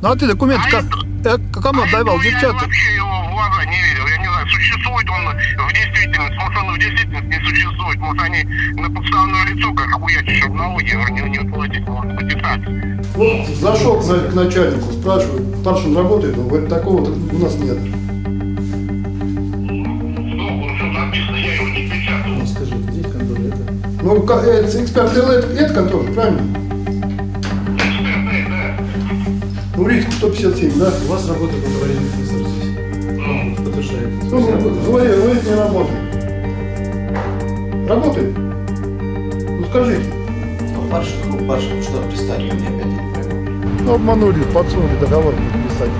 Ну а ты документы кому отдавал, девчата? Я вообще его в глаза не видел, я не знаю, существует он в действительности, может он в действительности не существует, может они на подставное лицо как хуячишь налоги, не платить, может подписаться. Ну, зашел к начальнику, спрашиваю, Прошин работает, он говорит, такого у нас нет. Ну, эксперт-Л это контроль, правильно? Эксперт-Л, да. Ну, риск 157, да? У вас работа по аварийной конструкции. Ну, подтверждает. Ну, говорит, не работает. Работает? Ну, скажите. Ну, Паршин, что пристали, мне опять не пойму. Ну, обманули, подсунули договор подписать.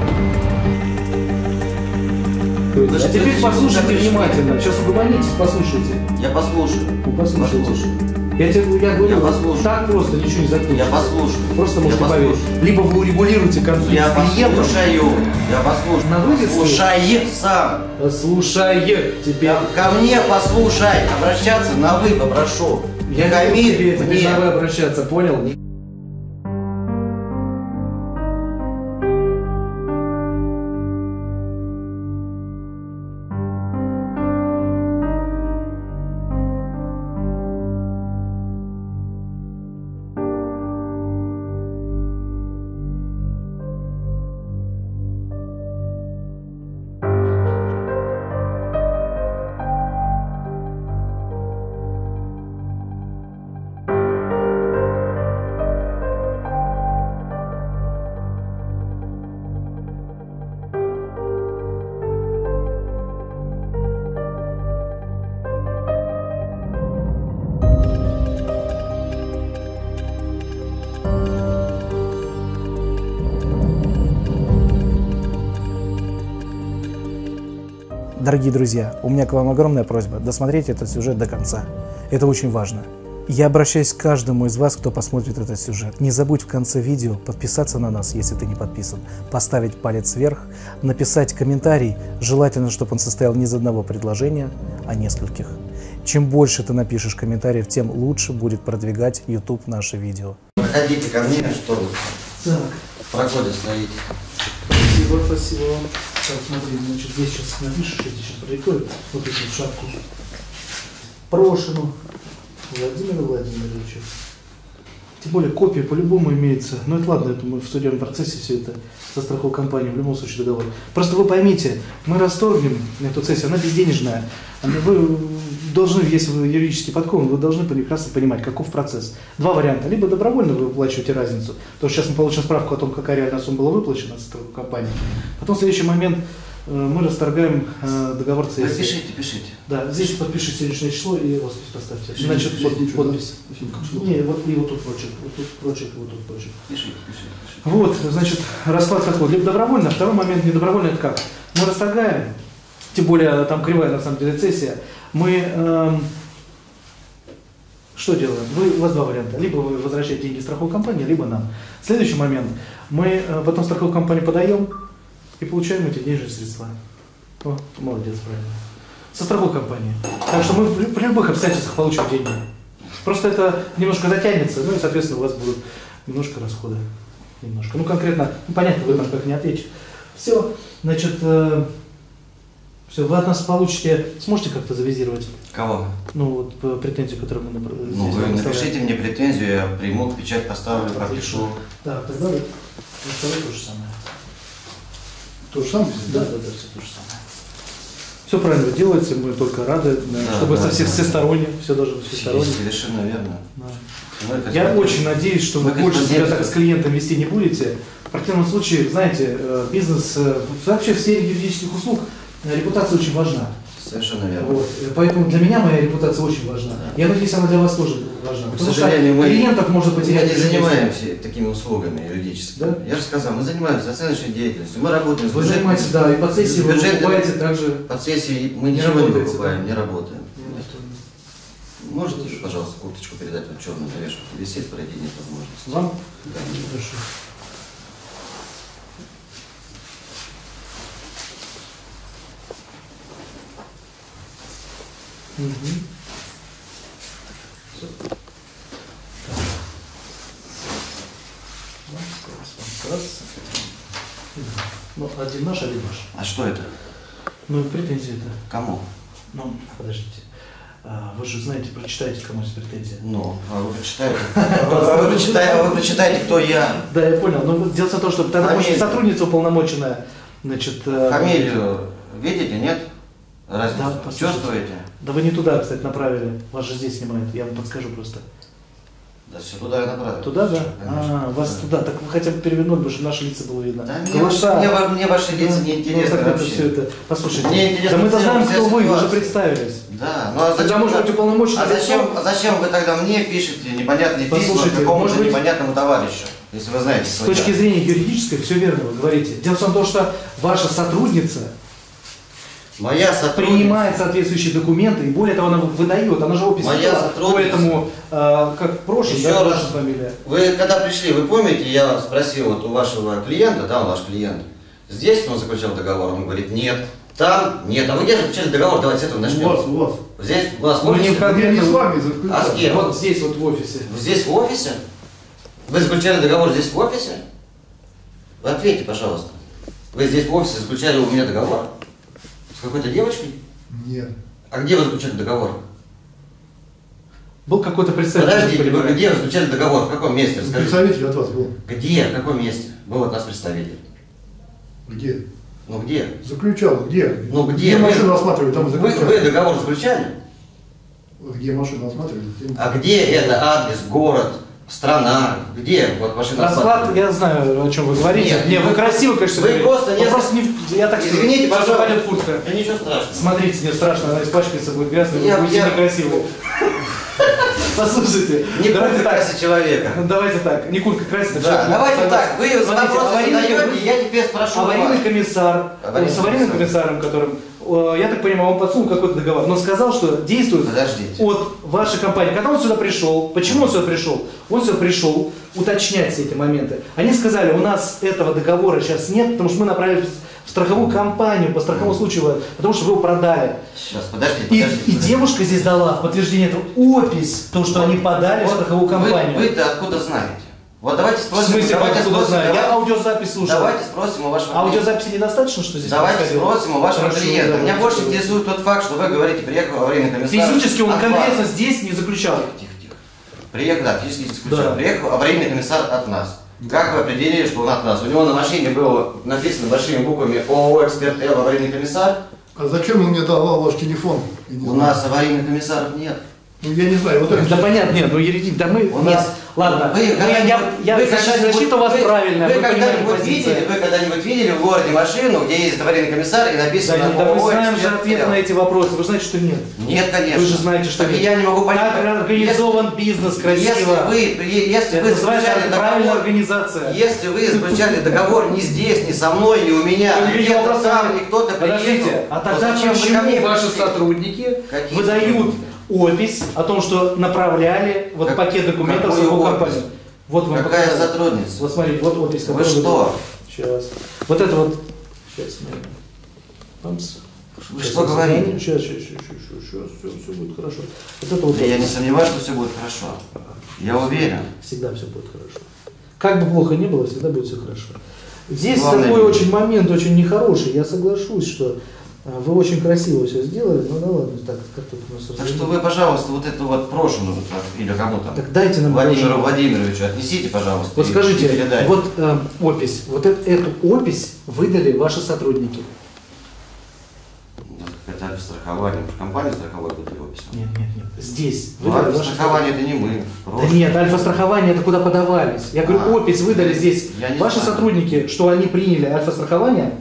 Значит, теперь послушайте внимательно. Сейчас угомонитесь, послушайте. Я послушаю. Послушайте. Я говорю, так просто ничего не закончится. Я послушаю. Просто можете поверить. Либо вы урегулируете конфликт. Я послушаю. Я послушаю. Слушай сам. Послушай. Теперь. Ко мне послушай. Обращаться на вы попрошу. Я к тебе на вы обращаться, понял? Дорогие друзья, у меня к вам огромная просьба досмотреть этот сюжет до конца. Это очень важно. Я обращаюсь к каждому из вас, кто посмотрит этот сюжет. Не забудь в конце видео подписаться на нас, если ты не подписан, поставить палец вверх, написать комментарий, желательно, чтобы он состоял не из одного предложения, а нескольких. Чем больше ты напишешь комментариев, тем лучше будет продвигать YouTube наше видео. Проходите ко мне, что вы? Так. Проходит, смотрите. Спасибо, спасибо. Так, смотри, значит, здесь сейчас напишешь, я здесь сейчас продиктую, вот эту шапку. Прошину Владимиру Владимировичу. Тем более копия по-любому имеется. Ну это ладно, это мы в судебном процессе все это со страховой компанией, в любом случае договор. Просто вы поймите, мы расторгнем эту цессию, она безденежная. Вы должны, если вы юридически подкованы, вы должны прекрасно понимать, каков процесс. Два варианта. Либо добровольно вы выплачиваете разницу, потому что сейчас мы получим справку о том, какая реальная сумма была выплачена от страховой компании. Потом в следующий момент мы расторгаем договор цессии. Пишите, пишите. Да, здесь подпишите сегодняшнее число и подпись поставьте. Значит, подпись. Не, вот и вот тут прочек, вот тут прочек, вот тут прочек. Пишите, пишите, пишите. Вот, значит, расклад такой. Либо добровольно, второй момент недобровольно, это как? Мы расторгаем, тем более там кривая на самом деле цессия, мы что делаем? У вас два варианта. Либо вы возвращаете деньги страховой компании, либо нам. Следующий момент. Мы потом страховую компанию подаем и получаем эти денежные средства. О, молодец, правильно. Со страховой компании. Так что мы при любых обстоятельствах получим деньги. Просто это немножко затянется, ну и, соответственно, у вас будут немножко расходы. Немножко. Ну, конкретно, ну, понятно, вы нам как не ответите. Все, значит, все, вы от нас получите, сможете как-то завизировать? Кого? Ну, вот претензию, которую мы здесь ну, вы напишите мне претензию, я приму, печать поставлю, пропишу. Да, тогда вы то же самое. То же самое? Да, да, да, все то же самое. Все правильно делается, мы только рады, да, чтобы да, со всех да, всесторонне, да. Все должно быть всесторонне. Совершенно верно. Да. Я очень надеюсь, что вы больше себя так с клиентом вести не будете. В противном случае, знаете, бизнес, вообще в сфере юридических услуг репутация очень важна. Совершенно верно. Вот. Поэтому для меня моя репутация очень важна. Да. Я надеюсь, она для вас тоже важна. К сожалению, мы клиентов можно потерять. Мы не занимаемся такими услугами юридическими. Да? Я же сказал, мы занимаемся оценочной деятельностью. Мы работаем с бюджетом. Вы занимаетесь, да, и под сессией вы покупаете также. Под сессией мы ничего не покупаем, да? Не работаем. Нет. Можете, хорошо. Пожалуйста, курточку передать вот черную навешку? Висит, пройти нет возможности. Вам? Да. Хорошо. Угу. Раз, раз, раз, раз. Ну, один наш, один ваш. А что это? Ну, претензии это. Кому? Ну, подождите. Вы же знаете, прочитаете, кому есть претензия. Ну, а вы прочитаете. Вы прочитаете, кто я. Да, я понял. Но дело в том, что тогда может сотрудница уполномоченная. Фамилию видите, нет? Да, чувствуете? Да вы не туда, кстати, направили. Вас же здесь снимают. Я вам подскажу просто. Да все, туда я направил. Туда, да? А, вас туда. Так вы хотя бы перевернули, потому что наши лица было видно. Да, мне ваши лица не интересны вообще. Послушайте, да мы-то знаем, кто вы уже представились. Да, ну а зачем, может быть, уполномоченный. А зачем вы тогда мне пишете непонятные письма какому-то непонятному товарищу? Если вы знаете, с точки зрения юридической, все верно вы говорите. Дело в том, что ваша сотрудница принимает соответствующие документы, и более того, она выдает, она же опись дала, поэтому, как Прошин, да, ваша фамилия. Вы когда пришли, вы помните, я спросил вот у вашего клиента, да, ваш клиент, здесь он заключал договор, он говорит, нет, там, нет, а вы где заключили договор, давайте с этого начнем. У вас. Здесь, у нас в офисе. Не с вами заключили. А с кем? Вот здесь, вот в офисе. Здесь в офисе? Вы заключали договор здесь в офисе? Вы ответьте, пожалуйста. Вы здесь в офисе заключали у меня договор? С какой-то девочкой? Нет. А где вы заключали договор? Был какой-то представитель. Подождите, вы где вы заключали договор? В каком месте? Расскажите. Представитель от вас был. Где? В каком месте? Был от нас представитель. Где? Ну где? Заключал. Где? Ну где? Где машину осматривали, там заключали. Вы договор заключали? Где машину осматривали? А где это? Адрес, город? Страна, где вот машина? Расклад, я знаю, о чем вы говорите. Нет, вы красиво, конечно, вы просто не... Просто не... Я так скажу. Извините, пожалуйста. Да ничего страшного. Смотрите, не страшно, она испачкается, будет грязно, вы будете некрасивы. Послушайте. Не кулька красит человека. Давайте так, не кулька красит человека. Давайте так, вы вопрос задаете, я теперь спрошу. Аварийный комиссар, с аварийным комиссаром, которым... Я так понимаю, он подсунул какой-то договор, но сказал, что действует от вашей компании. Когда он сюда пришел, почему он сюда пришел? Он сюда пришел уточнять все эти моменты. Они сказали, у нас этого договора сейчас нет, потому что мы направились в страховую компанию по страховому случаю, потому что вы его продали. Сейчас, подождите. И девушка здесь дала в подтверждение этого опись, то, что они подали в страховую компанию. Вы-то откуда знаете? Вот давайте спросим. В смысле, давайте спросим. Я аудиозапись слушал. Давайте спросим у вашего клиента. Аудиозаписи недостаточно, что здесь? Давайте спросим у вашего клиента. Меня больше интересует тот факт, что вы говорите, приехал во время комиссара. Физически он конкретно здесь не заключал. Тихо. Приехал, да, физически не заключал. Да. Приехал, а временный комиссар от нас. Как вы определили, что он от нас? У него на машине было написано большими буквами ООО «Эксперт-Л» аварийный комиссар. А зачем он мне давал ваш телефон? У нас аварийных комиссаров нет. Ну, я не знаю, вот это. Да понятно, нет, ну юридически, да мы. У нас. Ладно, я защита у вас правильная. Вы когда-нибудь видели в городе машину, где ездит аварийный комиссар и написано. Да, да мы знаем же ответы на эти вопросы. Вы знаете, что нет? Нет, конечно. Вы же знаете, что нет. Я не могу понять. Так организован бизнес красиво. Если вы заключали договор, организация. Если вы заключали договор не здесь, не со мной, не у меня, где-то там, не кто-то приехал. А тогда почему ваши сотрудники выдают опись о том, что направляли вот пакет документов в его компанию. Вот вам какая сотрудница? Вот смотрите, вот опись. Вы что? Сейчас. Вот это вот. Сейчас. Вы что говорите? Сейчас, все будет хорошо. Вот это вот. Я не сомневаюсь, что все будет хорошо. Я уверен. Всегда все будет хорошо. Как бы плохо ни было, всегда будет все хорошо. Здесь такой очень момент, очень нехороший. Я соглашусь, что вы очень красиво все сделали, ну да ладно, так как-то у нас разговор. Так что вы, пожалуйста, вот эту вот Прошину или кому-то, так дайте нам Владимиру Владимировичу, отнесите, пожалуйста. Вот скажите, вот опись, вот эту опись выдали ваши сотрудники. Это Альфа страхование, компания страховая выдали опись. Нет. Здесь. Альфа страхование это не мы. Да нет, Альфа страхование это куда подавались. Я говорю, опись выдали здесь. Ваши сотрудники, что они приняли Альфа страхование?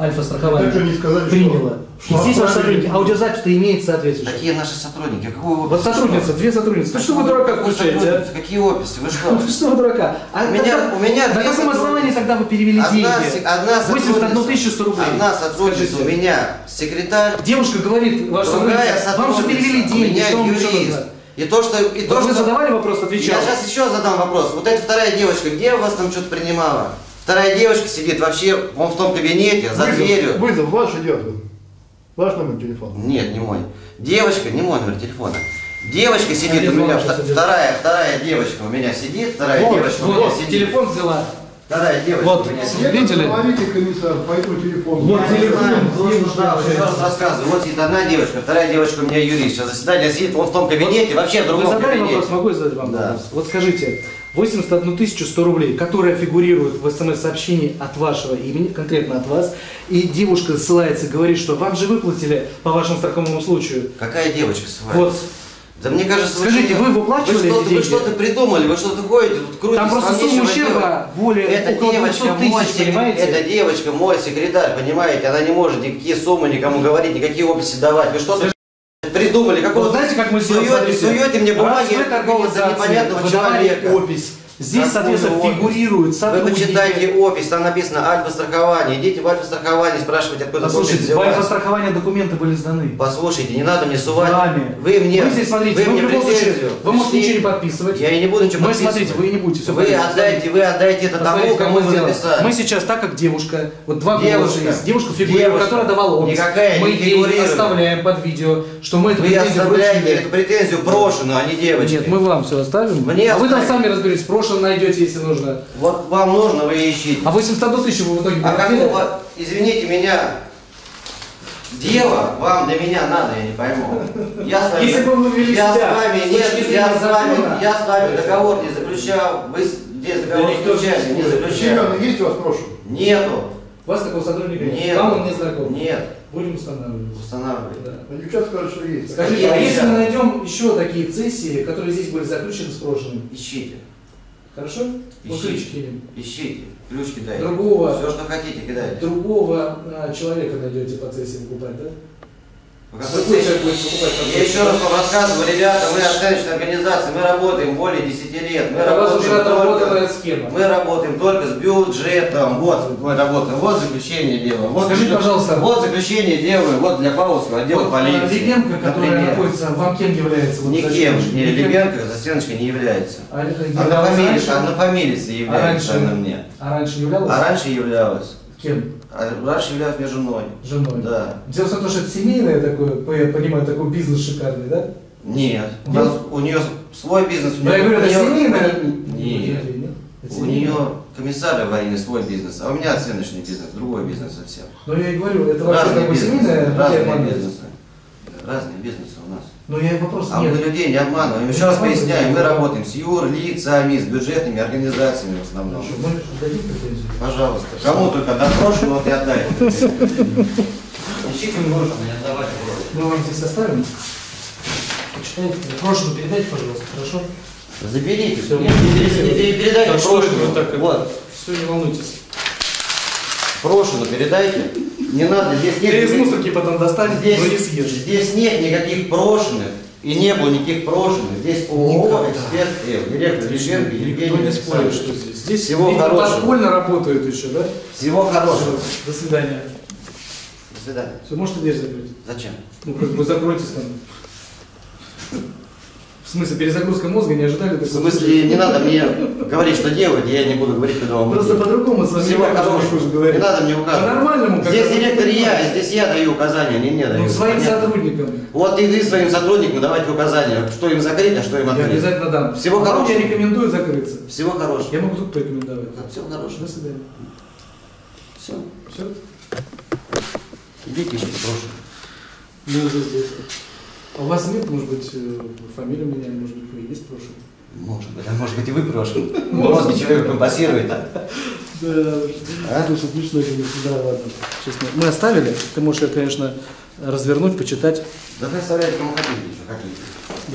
Альфа страхование приняла. Что? И здесь ваши сотрудники. Аудиозапись-то имеет соответствующие. Какие наши сотрудники? Какую вот сотрудница, две сотрудницы. Ты что вы дурака включаете? Какие описи? Вы что? Вы что вы дурака? У меня на каком основании тогда вы перевели деньги? 81 100 рублей. Одна сотрудница у меня секретарь. Девушка говорит, ваша сотрудница, вам же перевели деньги. У меня юрист. Вы задавали вопрос, отвечал. Я сейчас еще задам вопрос. Вот эта вторая девочка, где у вас там что-то принимала? Вторая девушка сидит вообще, он в том кабинете, за дверью. Вызов ваш идет. Ваш номер телефона? Нет, не мой. Девочка, не мой номер телефона. Девочка сидит у меня, вторая девочка у меня сидит, вторая девочка у меня сидит. Телефон взяла. Да, девочка. Вот, видите ли? Вот телефон. Рассказываю. Вот сидит одна девочка, вторая девочка у меня юрист. Сейчас заседание сидит, он в том кабинете, вот, вообще в другом кабинете. Вопрос, могу я задать вам вопрос? Вот скажите, 811 100 рублей, которые фигурируют в СМС-сообщении от вашего имени, конкретно от вас, и девушка ссылается, говорит, что вам же выплатили по вашему страховому случаю. Какая девочка ссылается? Вот. Да мне кажется, скажите, вы выплачивали эти деньги? Вы что-то придумали, вы что-то ходите, тут крутите. Там просто сумма ущерба более около 200 тысяч, понимаете? Эта девочка мой секретарь, понимаете, она не может никакие суммы никому говорить, никакие описи давать. Вы что-то придумали, какого-то... Вот знаете, как мы суете мне бумаги какого-то непонятного человека. Опись. Здесь, соответственно, фигурирует сотрудники. Вы почитайте опись, там написано «Альфа страхование». Идите в «Альфа страхование», спрашивайте, откуда документы. Послушайте, в «Альфа страхование» документы были сданы. Послушайте, не надо мне сувать. Вы здесь, смотрите, вы в любом случае, вы можете ничего не подписывать. Я и не буду ничего подписывать. Смотрите, вы не будете. Все вы отдайте это тому, кому вы написали. Мы сейчас, так как девушка, вот два голоса есть, девушка фигурирует, которая давала опись. Никакая не фигурирует. Мы ей оставляем под видео, что мы эту претензию вручили. Вы оставляете эту претензию Прошину, а не девочке. Нет, мы вам все оставим. А вы там сами разберитесь, найдете, если нужно. Вот вам нужно, вы ищите. А 800 тысяч вы в итоге проходили? Извините меня, дело вам до меня надо, я не пойму. Я с вами, если бы вы вели себя, я с вами договор не заключал, вы здесь договор не заключали. Есть у вас прошу? Нету. У вас такого сотрудника нет? Вам он не знаком? Нет. Будем устанавливать. Устанавливать. Да. А девчонки скажут, что есть. Скажите, а если мы найдем еще такие цессии, которые здесь были заключены с прошлым? Ищите. Хорошо? Ищите, ищите, ключ кидайте. Другого, все, что хотите, кидайте. Другого человека найдете по цессии выкупать, да? Я еще раз вам рассказываю, ребята, мы оценочная организация, мы работаем более 10 лет. Мы работаем только с бюджетом. Вот работа, вот заключение делаем. Вот, скажите, пожалуйста, вот заключение делаем, вот для Павловского отдела вот полиции. Лебенко, которая находится, вам кем является? Вот, никем, не Лебенко, застеночка не является. Однофамилица является она мне. А раньше являлась? А раньше являлась. Кем? Раньше являлась мне женой. Женой? Да. Дело в том, что это семейное такое, я понимаю, такой бизнес шикарный, да? Нет. У нее свой бизнес. Да, я говорю, это семейное? Нет. У нее комиссар аварийный свой бизнес, а у меня оценочный бизнес, другой бизнес совсем. Ну я и говорю, это вообще такой семейное? Разные бизнесы. Разные бизнесы у нас. Но я и вопрос не обманываю. А мы людей не обманываем. Еще раз поясняю, мы работаем с юрлицами, с бюджетными организациями в основном. Пожалуйста. Кому только допрошено, вот и отдайте. Ищите можно, не отдавать. Мы вам здесь оставим. Почитайте. Прошлую передайте, пожалуйста, хорошо? Заберите. Все. Передайте прошлую. Вот. Все, не волнуйтесь. Прошлую передайте. Не надо, здесь нет. Через мусорки потом достанет, здесь нет никаких прошенных и не было никаких прошенных. Здесь ООО «Эксперт-Л», директор Лещенко Евгений. Никто не спорит, что здесь. Здесь всего хорошего. Подпольно работают еще, да? Всего хорошего. До свидания. До свидания. Все, можете дверь закрыть? Зачем? Ну, как бы закройтесь там. В смысле, перезагрузка мозга не ожидали? В смысле, не надо мне говорить, что делать, я не буду говорить, когда вам. Просто по-другому с вами не надо мне указывать. По-нормальному. Здесь директор я, здесь я даю указания, не мне даю. Ну, своим сотрудникам. Вот и ты своим сотрудникам давайте указания, что им закрыть, а что им открыть. Я обязательно дам. Всего хорошего. Я рекомендую закрыться. Всего хорошего. Я могу тут порекомендовать. Всего хорошего. До свидания. Все. Все. Идите еще, прошу. Мы уже здесь. А у вас нет, может быть, фамилия меня, может быть, вы есть прошлый? Может быть, и вы прошлый. Мозг человек компасирует. Да, слушай, смешно, конечно, да, ладно. Честно, мы оставили, ты можешь ее, конечно, развернуть, почитать. Да ты оставляешь, кому хотите, еще хотите.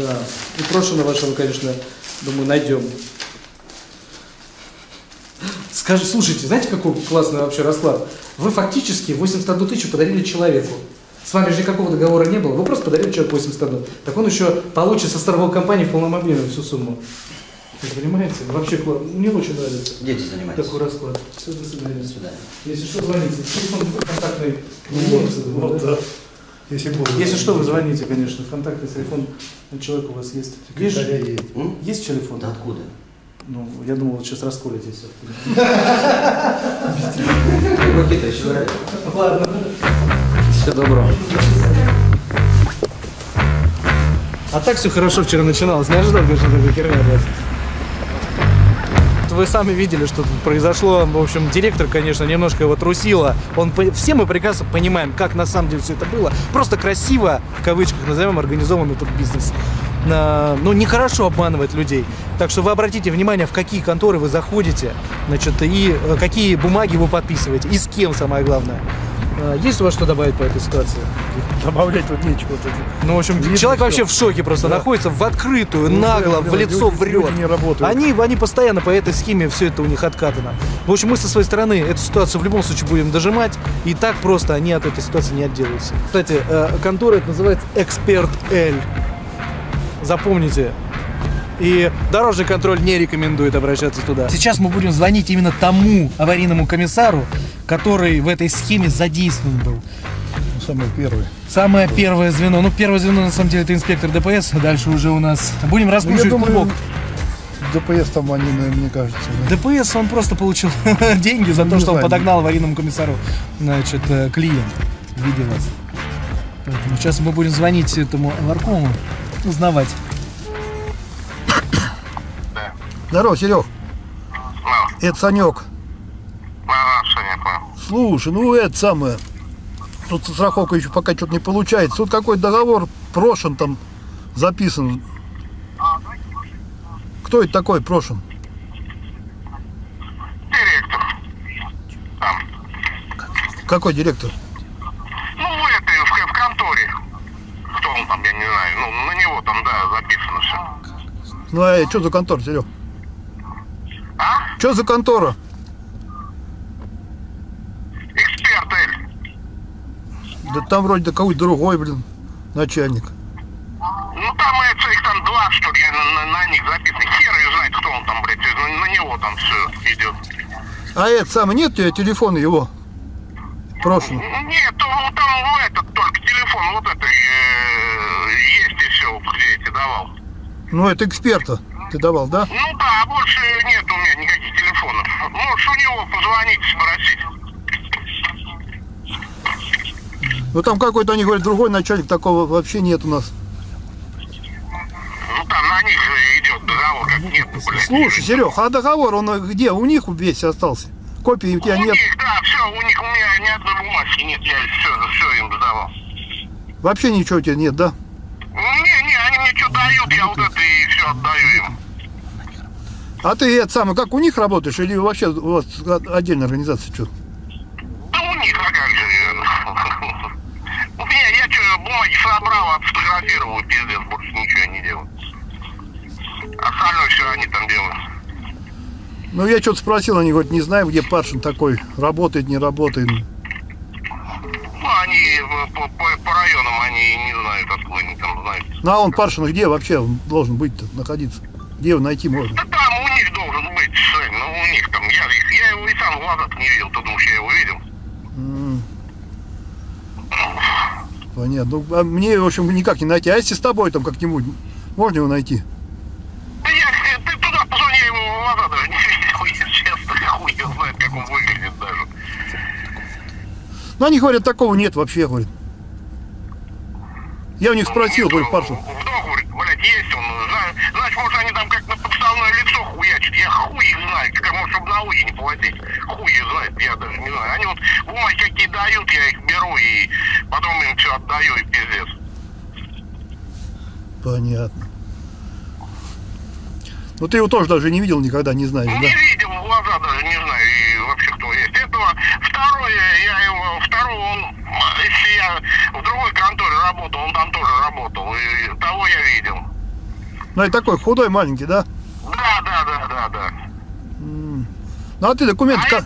Да, и прошлого вашего, конечно, думаю, найдем. Скажи, слушайте, знаете, какой классный вообще расклад? Вы фактически 81 тысячу подарили человеку. С вами же никакого договора не было, вы просто подарили человеку 81. Так он еще получит со страховой компании в полном объеме всю сумму. Вы понимаете? Вообще, мне очень нравится. Дети занимаются. Такой расклад. Все, до свидания. До свидания. Если что, звоните. Телефон контактный. Вот, да. Если что, вы звоните, конечно. Контактный телефон человека у вас есть. Есть телефон? Да откуда? Ну, я думал, вот сейчас расколитесь. Руки-то еще нравятся. Ладно. Всего доброго. А так все хорошо вчера начиналось. Не ожидал, что такая херня от вас. вы сами видели, что тут произошло. В общем, директор, конечно, немножко его трусила. Все мы прекрасно понимаем, как на самом деле все это было. Просто красиво, в кавычках назовем, организован этот бизнес. Ну, нехорошо обманывать людей. Так что вы обратите внимание, в какие конторы вы заходите, значит, и какие бумаги вы подписываете, и с кем, самое главное. Есть у вас что добавить по этой ситуации? Добавлять тут нечего. Ну, в общем, человек вообще в шоке просто, находится в открытую, нагло, в лицо врет. Они постоянно по этой схеме, все это у них откатано. В общем, мы со своей стороны эту ситуацию в любом случае будем дожимать, и так просто они от этой ситуации не отделаются. Кстати, контора это называется «Эксперт-Л». Запомните. И дорожный контроль не рекомендует обращаться туда. Сейчас мы будем звонить именно тому аварийному комиссару, который в этой схеме задействован был. Самое первое. Самое первое звено. Ну, первое звено, на самом деле, это инспектор ДПС. Дальше уже у нас... Будем раскручивать клубок. ДПС там они, мне кажется. Да? ДПС он просто получил деньги за то, что он подогнал аварийному комиссару, значит, клиент в виде вас. Поэтому сейчас мы будем звонить этому наркому, узнавать. Здорово, Серег. Это Санек. Слушай, ну это самое. Тут страховка еще пока что-то не получается. Тут какой-то договор Прошин там записан. Кто это такой Прошин? Директор. Там. Какой директор? Ну, это в конторе. Кто он там, я не знаю. Ну, на него там, да, записано все. Ну, а что за контора, Серег? А? Что за контора? Да там вроде да какой-то другой, блин, начальник. Ну там их там два, что ли, на них записано. Хер знает, кто он там, блядь, на него там все идет. А это самый, нет у тебя телефона его? Прошлый? Нет, он там этот, только телефон вот это есть и все, где я тебе давал. Ну это эксперта ты давал, да? Ну да, а больше нет у меня никаких телефонов. Можешь у него позвонить, спросить. Ну там какой-то, они говорят, другой начальник, такого вообще нет у нас. Ну там на них идет договор, как нет. Слушай, Серег, а договор, он где? У них весь остался? Копии у тебя нет? У них, да, все, у меня ни одной бумажки нет, я все им сдавал. Вообще ничего у тебя нет, да? Не, они мне что дают, я вот это и все отдаю им. А ты это самое, как у них работаешь, или вообще у вас отдельная организация что? Собрал, отфотографировал, пиздец, больше ничего не делал. Остальное все они там делают. Ну я что-то спросил, они говорят, не знаю, где Паршин такой, работает, не работает. Ну они по районам, они не знают, откуда они там знают. Ну а он Паршин где вообще он должен быть-то, находиться? Где его найти можно? Да там у них должен быть, ну у них там, я его и сам в глаза-то не видел, потому что я его видел. Понятно. Ну, а мне, в общем, никак не найти. А если с тобой там как-нибудь, можно его найти? Да я, ты туда позвони, я его в глаза даже не видел, честно, хуй я знаю, как он выглядит даже. Ну, они говорят, такого нет вообще, говорят. Я у них спросил, говорю, Паршу. Вдруг, говорит, блядь, есть он. Значит, может, они там как на подставное лицо хуячат. Я хуй их знаю, как, может, чтобы налоги не платить. Хуй их знает, я даже не знаю. Они вот бумаги какие дают, я их беру и... Потом им все отдаю и пиздец. Понятно. Ну ты его тоже даже не видел никогда, не знаешь, да? Не видел, в глаза даже не знаю, и вообще кто есть. Этого второго он, если я в другой конторе работал, он там тоже работал, и того я видел. Ну и такой худой, маленький, да? Да. Ну а ты документы как?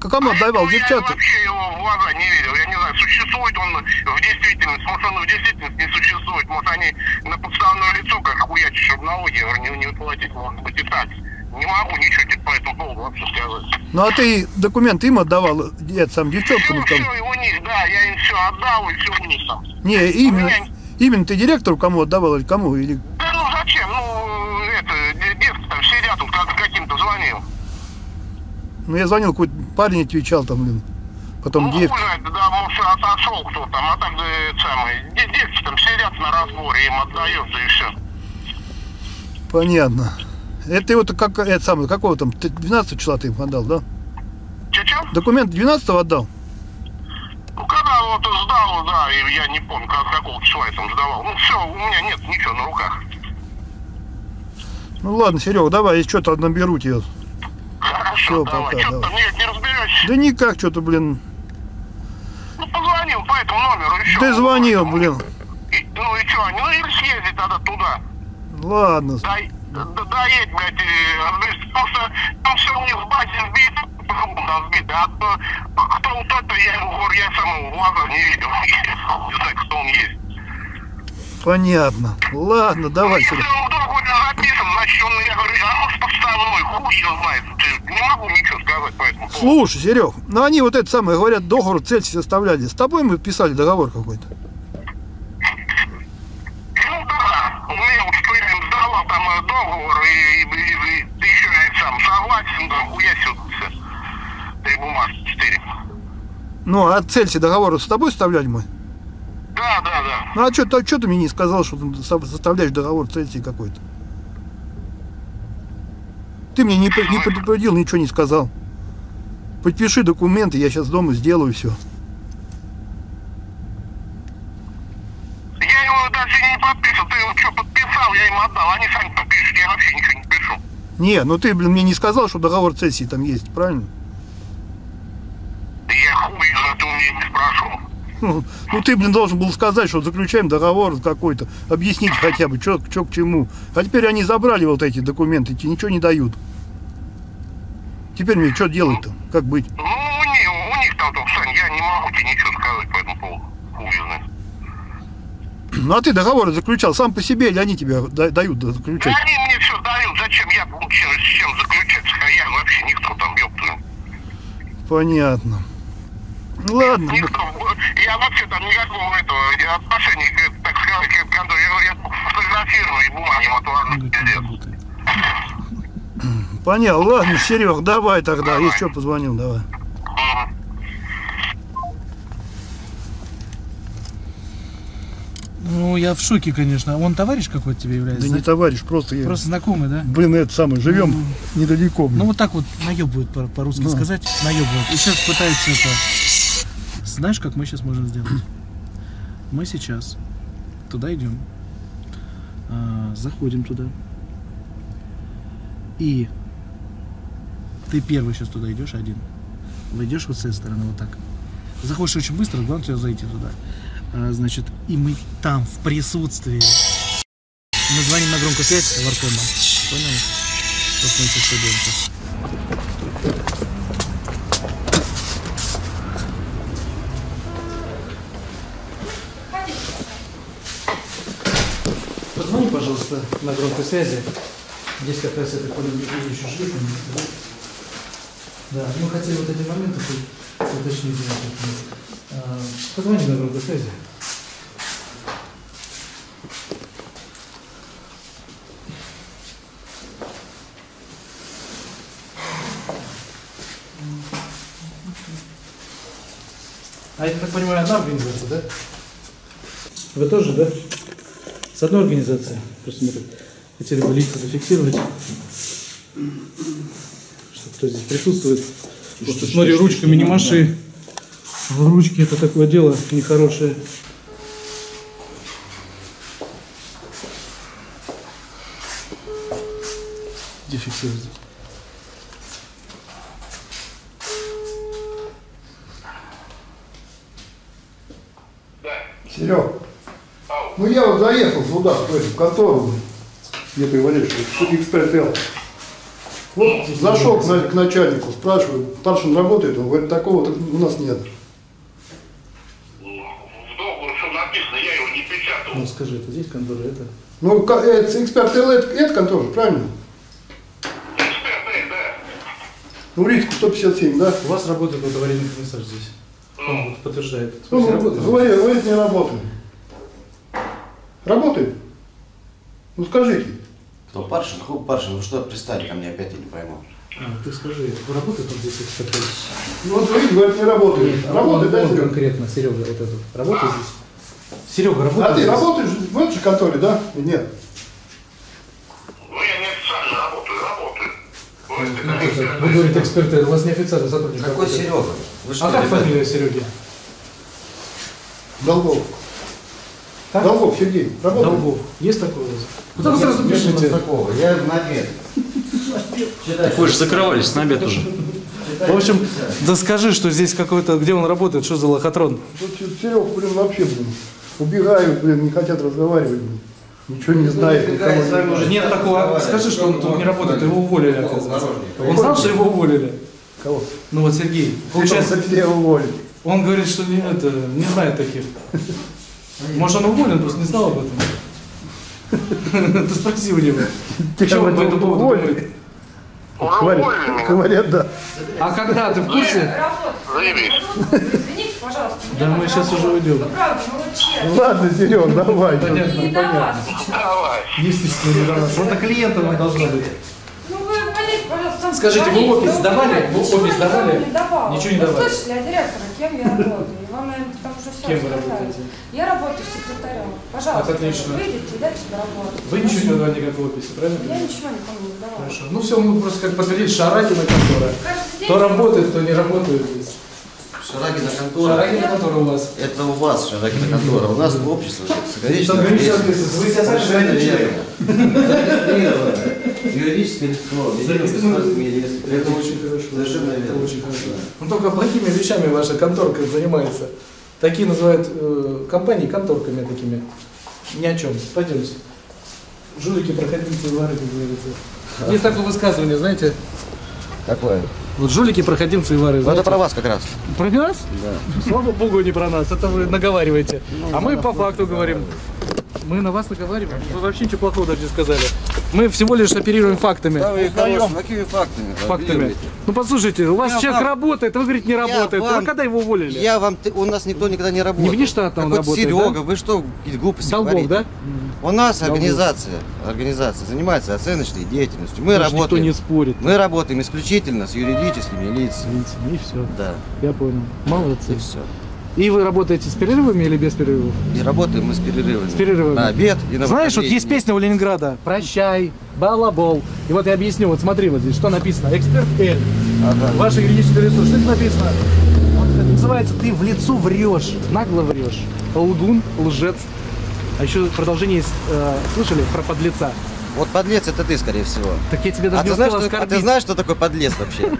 Кому отдавал, девчата? Я вообще его в глаза не видел, я не знаю, существует он в действительности, может он в действительности не существует, может они на подставное лицо как хуячат, чтобы налоги не платить, может быть и так. Не могу ничего по этому поводу вообще сказать. Ну а ты документ им отдавал, я сам девчонкам? Все, у них, да, я им все отдал и все у них там. Не, именно ты директору кому отдавал или кому? Или... Да ну зачем, ну это, детки там сидят, он каким-то звонил. Ну, я звонил, какой-то парень отвечал там, блин. Потом ну, девки. Да, может, отошел кто там, а так самое. Девки там сидят на разборе, им отдается и все. Понятно. Это его как, это самое, какого там? 12 числа ты им отдал, да? Че? Документ 12-го отдал? Ну, когда он это сдал, да, и я не помню, какого числа я там сдавал. Ну, все, у меня нет ничего на руках. Ну, ладно, Серега, давай, я что-то наберу тебе. Хорошо, все, давай. Пока, что-то нет, не разберешься. Да никак, что-то, блин. Ну, позвонил по этому номеру еще. Ты звонил, блин. И, ну, и что, они, ну, или съезди тогда туда. Ладно. Доедь, блядь, и, потому что там все у них в базе сбито. А кто вот это, я сам его в глазах не видел. Не знаю, кто он есть. Понятно. Ладно, давай. Если он вдруг будет записан, значит он, я говорю, а он с подставной, хуй его знает. Не могу ничего сказать по этому поводу. Слушай, Серег, ну они вот это самое говорят, договор цель все оставляли. С тобой мы писали договор какой-то. Ну да, у меня вот что я им сдавал, там договор, и еще я сам согласен, да, уясил. Бумажки 4. Ну, а Цельсий договор с тобой составляли мы? Да, да, да. Ну, а что ты мне не сказал, что ты составляешь договор Цельсий какой-то? Ты мне не предупредил, ничего не сказал. Подпиши документы, я сейчас дома сделаю все. Я его даже не подписал. Ты его что, подписал, я им отдал. Они сами подпишут, я вообще ничего не пишу. Не, ну ты, блин, мне не сказал, что договор Цельсий там есть, правильно? Ну ты, блин, должен был сказать, что заключаем договор какой-то, объяснить хотя бы, что к чему. А теперь они забрали вот эти документы, тебе ничего не дают. Теперь мне что делать-то, как быть? Ну, у них там, Сань, я не могу тебе ничего сказать по этому поводу, уверен. Ну а ты договор заключал сам по себе, или они тебе дают заключать? Да они мне все дают, зачем я буду с чем заключаться, я вообще никто там, ёптую. Понятно. Ладно. Я вообще там никакого этого отношения, так сказать, к конторе. Я фотографировал и бумаги мотоварный пиздец. Понял, ладно, Серег, давай тогда. Давай. Если что, позвонил, давай. Ну, я в шоке, конечно. Он товарищ какой-то тебе является? Да не товарищ, просто... Просто знакомый, да? Блин, это самое, живем недалеко. Блин. Ну, вот так вот наебывают, по-русски сказать. Наебывают. И сейчас пытаются это... Знаешь, как мы сейчас можем сделать? Мы сейчас туда идем, заходим туда, и ты первый сейчас туда идешь один, войдешь вот с этой стороны вот так, заходишь очень быстро, главное тебе зайти туда, значит, и мы там в присутствии, мы звоним на громкую связь Варкома, понял? Вот мы сейчас идем сейчас. Пожалуйста, на громкой связи. Здесь как раз это люди еще жили. Да, мы хотели вот эти моменты уточнить. Позвони на громкой связи. А это, так понимаю, одна организация, да? Вы тоже, да? С одной организацией. Просто мы хотели бы лица зафиксировать, что кто здесь присутствует. Что, смотри, ручками не маши. Да. Ручки — это такое дело нехорошее. Где фиксировать? Да. Серег. Ну я вот заехал сюда, в контору, где ты валишь, Эксперт-Л. Вот зашел к начальнику, спрашиваю, Прошин работает, он говорит, такого у нас нет. В договоре все написано, я его не печатал. Ну скажи, это здесь контора, это? Ну Эксперт-Л, это контора, правильно? Эксперт-Л, да. Ну Риску 157, да? У вас работает вот аварийный комиссар здесь. Он вот подтверждает. Он говорит, не работает. Работает? Ну скажите. Кто? Паршин? Хуй Паршин, вы что пристали ко мне опять, я не пойму. А, ты скажи, работает он здесь эксперт? Ну вот смотри, говорит, не работает. Нет, работает, да, Серега? Конкретно, Серега, вот этот. Работает здесь? Серега, работает. А ты здесь работаешь в этой же конторе, да? Нет? Ну я не официально работаю. Вы говорите эксперты, у вас не официальный сотрудник. Какой Серега? А как фамилия Сереги? Долгов. Так? Долгов Сергей. Работает? Долгов. Есть такой у вас? Куда вы сразу пишете? Я на обед. Вы же закрывались на обед уже. В общем, да скажи, что здесь какой-то, где он работает, что за лохотрон? Серег, блин, вообще, блин, убегают, блин, не хотят разговаривать, блин. Ничего не знает. Нет такого, скажи, что он тут не работает, его уволили, оказывается. Он знал, что его уволили? Кого? Ну вот Сергей. Получается, он говорит, что не знает таких. Может, он уволен, просто не знал об этом. Ты спроси у него. Что он по этому поводу говорит? Говорят, да. А когда, ты в курсе? Заебись. Извините, пожалуйста. Да, мы сейчас уже уйдем. Ладно, Серег, давай. Понятно, понятно. Естественно, не до нас. Вот клиентам мы должны быть. Ну вы болите, пожалуйста. Скажите, вы офис давали? Вы офис давали? Ничего не давали. Вы слышали, а директора, кем я работаю? Вам, наверное, там уже все рассказали. Я работаю секретарем. Пожалуйста, выйдите и дайте себе работу. Вы ничего не давали никакого офиса, правильно? Я ничего никому не давала. Хорошо. Ну все, мы просто как поделить Шарагина, которая кто работает, кто не работает здесь. Шарагина контора. Шарагина контора у вас. Это у вас Шарагина контора. У нас общество. Вы сейчас юридическое лицо. Это очень хорошо. Совершенно верно. Ну только плохими вещами ваша конторка занимается. Такие называют компании конторками такими. Ни о чем. Пойдемте. Жулики, проходите воры, как говорится. Есть такое высказывание, знаете? Какое? Вот жулики, проходимцы и воры. Это про вас как раз. Про нас? Да. Слава богу, не про нас. Это вы наговариваете. Ну, а мы по факту говорим. Мы на вас наговариваем. Вы вообще ничего плохого даже не сказали. Мы всего лишь оперируем фактами. Да, вы их даем. Какими фактами? Фактами. Ну послушайте, у вас человек работает, а вы говорите, не работает. Вы когда его уволили? Я вам, у нас никто никогда не работает. Не внештатно он работает, Серега, да? Вы что, глупости говорите? Долгов, да? У нас организация занимается оценочной деятельностью. Мы работаем. Никто не спорит. Мы работаем исключительно с юридическими лицами. И все. Да. Я понял. Молодцы. И все. И вы работаете с перерывами или без перерывов? И работаем мы с перерывами. С перерывами. На обед и на... Знаешь, вот есть песня у Ленинграда «Прощай, балабол». И вот я объясню, вот смотри, вот здесь что написано. Эксперт-Л. Ага. Ваше юридическое лицо. Что здесь написано? Вот это называется «Ты в лицо врешь, нагло врешь». Лгун, лжец. А еще продолжение есть, слышали про подлеца? Вот подлец это ты, скорее всего. Так я тебе даже не успел оскорбить. А ты знаешь, что такое подлец вообще?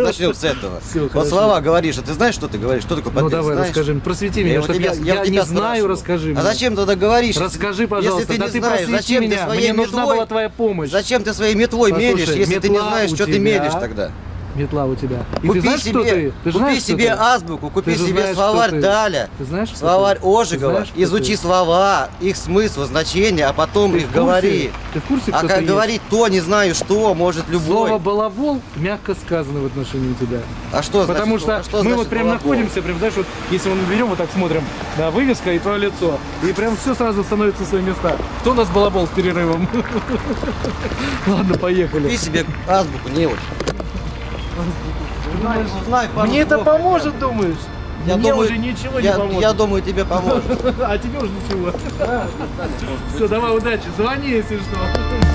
Начнем с этого. Вот слова говоришь, а ты знаешь, что ты говоришь? Что такое подлец? Ну давай, расскажи. Просвети меня, чтобы я не знаю, расскажи мне. А зачем тогда говоришь? Расскажи, пожалуйста. Да ты просвети меня, мне нужна была твоя помощь. Зачем ты своей метлой меришь, если ты не знаешь, что ты меришь тогда? Метла у тебя. И купи, ты знаешь, себе, купи себе азбуку, купи себе словарь Даля, словарь Ожегова, изучи слова, их смысл, значение, а потом ты их говори. Ты в курсе, а как говорить то, не знаю что, может любой. Слово «балабол» мягко сказано в отношении тебя. А что потому значит? Потому что мы значит, вот прям балабол? Находимся, прям, знаешь, вот, если мы берем, вот так смотрим, да, вывеска и твое лицо, и прям все сразу становится на свои места. Кто у нас балабол с перерывом? Ладно, поехали. Купи себе азбуку, неуч. Узнай, мне это поможет, думаешь? Мне уже ничего не поможет. Я думаю, тебе поможет. А тебе уже ничего. Все, давай удачи. Звони, если что.